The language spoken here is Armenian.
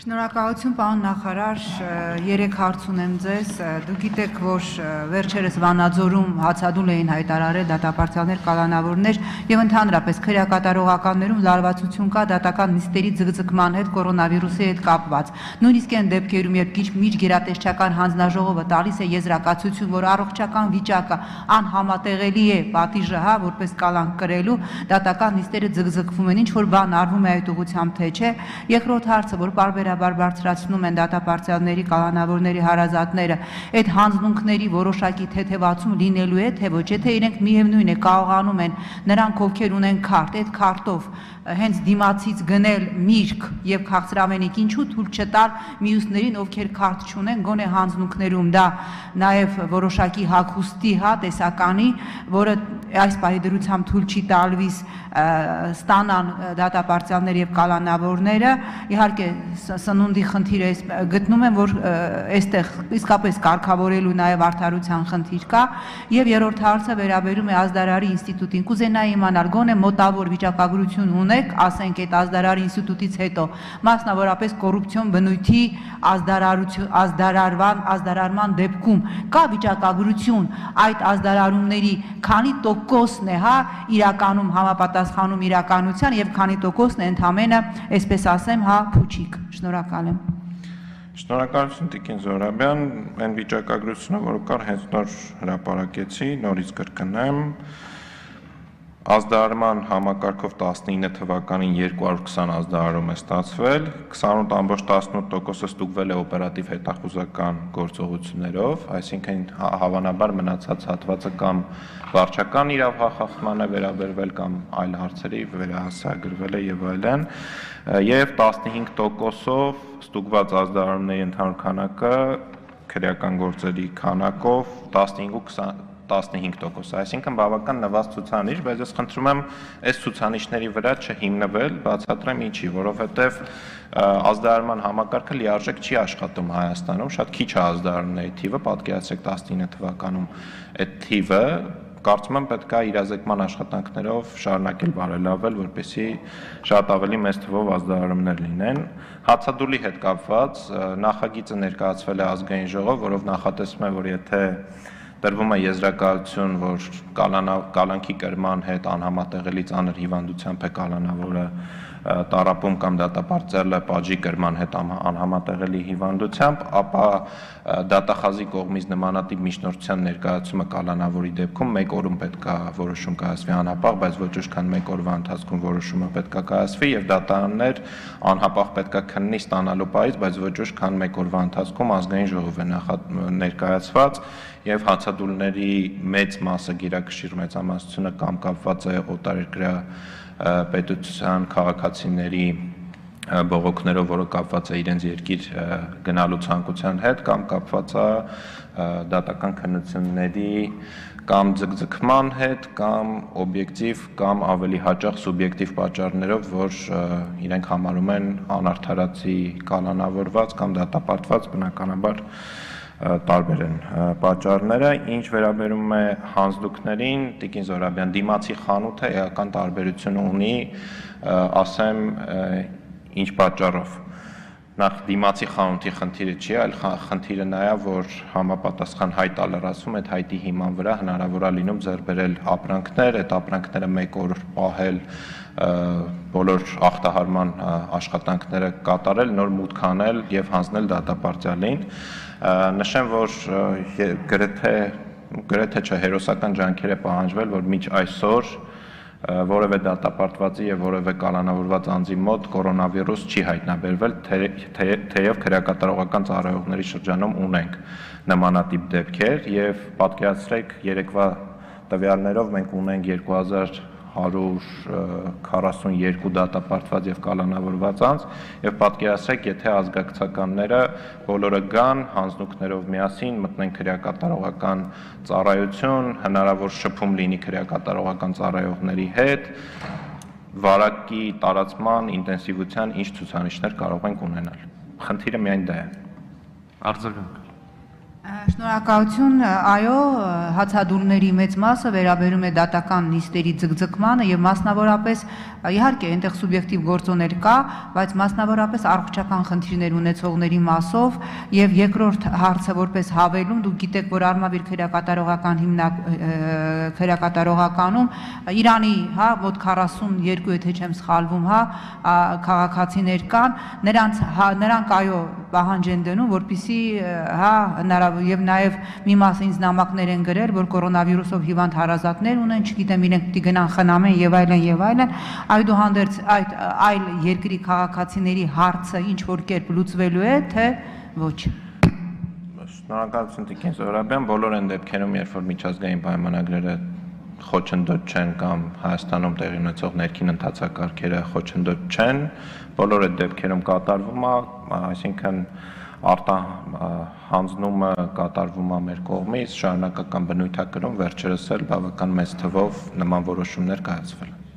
Շնորհակալություն, պարոն նախարար, երեք հարց ունեմ ձեզ, դուք գիտեք, որ վերջերս Վանաձորում հացադուլ էին հայտարարել դատապարտյալներ, կալանավորներ և ընդհանրապես քրեակատարողականներում լարվածություն կա դատական նիստերի ձգձգման հետ կորոնավիրուսի հետ կապված։ Նույնիսկ այն դեպքերում, երբ միջգերատեսչական հանձնաժողովը տալիս է եզրակացություն, որ առողջական վիճակը անհամատեղելի է պատիժը, հա, որպես կալանք կրելու, դատական նիստերը ձգձգվում են, ինչ որ բան արվում է այդ ուղղությամբ, թե չէ։ Երկրորդ հարցը, որ պարբերաբար բարձրացնում են դատապարտյալների, կալանավորների հարազատները, այդ հանձնունքների որոշակի թեթևացում լինելու է, թե ոչ, եթե իրենք միևնույն է կարողանում են նրանք, ովքեր ունեն քարտ, այդ քարտով հենց դիմացից գնել միրգ և քաղցրավենիք, ինչու թույլ չտալ մյուսներին, ովքեր քարտ չունեն, գոնե հանձնունքներում, դա նաև որոշակի հագուստի հա տեսականի, որը այս պահի դրությամբ թույլ չի տալիս ստանան դատապարտյալներ և կալանավորները, իհարկե սնունդի խնդիրը գտնում եմ, որ այստեղ իսկապես կարգավորելու նաև արդարության խնդիր կա, և երրորդ հարցը վերաբերում է Ազդարարի ինստիտուտին։ Կուզենայի իմանալ, գոնե մոտավոր վիճակագրություն ունեք, ասենք այդ Ազդարարի ինստիտուտից հետո, մասնավորապես կոռուպցիոն բնույթի ազդարարման դեպքում կա վիճակագրություն այդ ազդարարումների քանի տոկոսն է իրականում համապատասխանում իրականության և քանի տոկոսն է ընդամենը, այսպես ասեմ, հա փուչիկ։ Շնորհակալ եմ։ Շնորհակալություն, տիկին Զոհրաբյան, այն վիճակագրությունը, որ կար, հենց նոր հրապարակեցի, նորից կրկնեմ, ազդարարման համակարգով 19 թվականին 220 ազդարարում է ստացվել, 28.18%-ը ստուգվել է օպերատիվ հետախուզական գործողություններով, այսինքն հավանաբար մնացած հատվածը կամ վարչական իրավախախտման է վերաբերվել կամ այլ հարցերի վերահասագրվել է եւ այլն, եւ 15%-ով ստուգված ազդարարումների ընդհանուր քանակը քրեական գործերի քանակով 15%, այսինքն բավական նվազած ցուցանիշ, բայց ես խնդրում եմ այս ցուցանիշների վրա չհիմնվել, բացատրեմ ինչի, որովհետև ազդարարման համակարգը լիարժեք չի աշխատում Հայաստանում, շատ քիչ է ազդարարումների թիվը, պատկերացրեք 19 թվականում այդ թիվը, կարծում եմ պետք է իրազեկման աշխատանքներով շարունակել բարելավել, որպեսզի շատ ավելի մեծ թվով ազդարարումներ լինեն։ Հացադուլի հետ կապված նախագիծը ներկայացվել է ազգային ժողով, որով նախատեսվում է, որ եթե տրվում է եզրակացություն, որ կալանքի կրման հետ անհամատեղելի ծանր հիվանդությամբ է կալանավորը տարապում կամ դատապարտյալը պատժի կրման հետ անհամատեղելի հիվանդությամբ, ապա դատախազի կողմից նմանատիպ միջնորդության ներկայացումը կալանավորի դեպքում 1 օրում պետք է որոշում կայացվի անհապաղ, բայց ոչ ուշքան 1 օրվա ընթացքում որոշումը պետք է կայացվի եւ դատարաններ անհապաղ պետք է քննի ստանալու պահից, բայց ոչ ուշքան 1 օրվա ընթացքում ազգային ժողով է ներկայացված և հացադուլների մեծ մասը գերակշիռ մեծամասնությունը կամ կապված է օտարերկրյա պետության քաղաքացիների բողոքներով, որը կապված է իրենց երկիր գնալու ցանկության հետ կամ կապված է դատական քննությունների կամ ձգձգման հետ կամ օբյեկտիվ կամ ավելի հաճախ սուբյեկտիվ պատճառներով, որ իրենք համարում են անարդարացի կալանավորված կամ դատապարտված, բնականաբար տարբեր են պատճառները, ինչ վերաբերում է հանձնուկներին, տիկին Զոհրաբյան, դիմացի խանութը էական տարբերություն ունի, ասեմ ինչ պատճառով, նախ դիմացի խանութի խնդիրը չի, այլ խնդիրը նա է, որ համապատասխան հայտ ալարացում, այդ հայտի հիման վրա հնարավոր է լինում ձեռբերել ապրանքներ, այդ ապրանքները մեկ օր պահել, բոլոր ախտահարման աշխատանքները կատարել, նոր մուտք անել և հանձնել դատապարտյալին։ Նշեմ, որ գրեթե հերոսական ջանքեր է պահանջվել, որ մինչ այսօր որևէ դատապարտվածի և որևէ կալանավորված անձի մոտ կորոնավիրուս չի հայտնաբերվել, թեև քրեակատարողական ծառայողների շրջանում ունենք նմանատիպ դեպքեր և պատկերացրեք երեկվա տվյալներով մենք ունենք 2142 դատապարտված և կալանավորված անձ և պատկերացրեք, եթե ազգակցականները բոլորը գան հանձնուկներով միասին, մտնեն քրեակատարողական ծառայություն, հնարավոր շփում լինի քրեակատարողական ծառայողների հետ, վարակի տարածման, ինտենսիվության ինչ ցուցանիշներ կարող ենք ունենալ։ Խնդիրը միայն դա է։ Արձագանք։ Շնորհակալություն, այո, հացադուլների մեծ մասը վերաբերում է դատական նիստերի ձգձգմանը եւ մասնավորապես իհարկե այնտեղ սուբյեկտիվ գործոներ կա, բայց մասնավորապես առողջական խնդիրներ ունեցողների մասով եւ երկրորդ հարցը որպես հավելում դուք գիտեք որ Արմավիրք հերակատարողական հիմնակ հերակատարողականում Իրանի, հա, մոտ 42 եթե չեմ սխալվում, հա, քաղաքացիներ կան, նրանք այո պահանջ են դնում, որպեսզի հա հնարավոր եւ նաեւ մի մասը ինձ նամակներ են գրել, որ կորոնավիրուսով հիվանդ հարազատներ ունեն, չգիտեմ իրենք պիտի գնան խնամեն եւ այլն, այդուհանդերձ այդ այլ երկրի քաղաքացիների հարցը ինչ որ կերպ լուծվելու է, թե ոչ։ Շնորհակալություն Տիկին Զոհրաբյան, բոլոր այն դեպքերում, երբ որ միջազգային պայմանագրերը խոչընդոտ չեն կամ Հայաստանում տեղի ունեցող ներքին ընթացակարգերը խոչընդոտ չեն, բոլոր այդ դեպքերում կատարվում է, այսինքն արտահանձնումը կատարվում է մեր կողմից, շարունակական բնույթ է կրում, վերջերս էլ բավական մեծ թվով նման որոշումներ կայացվել են։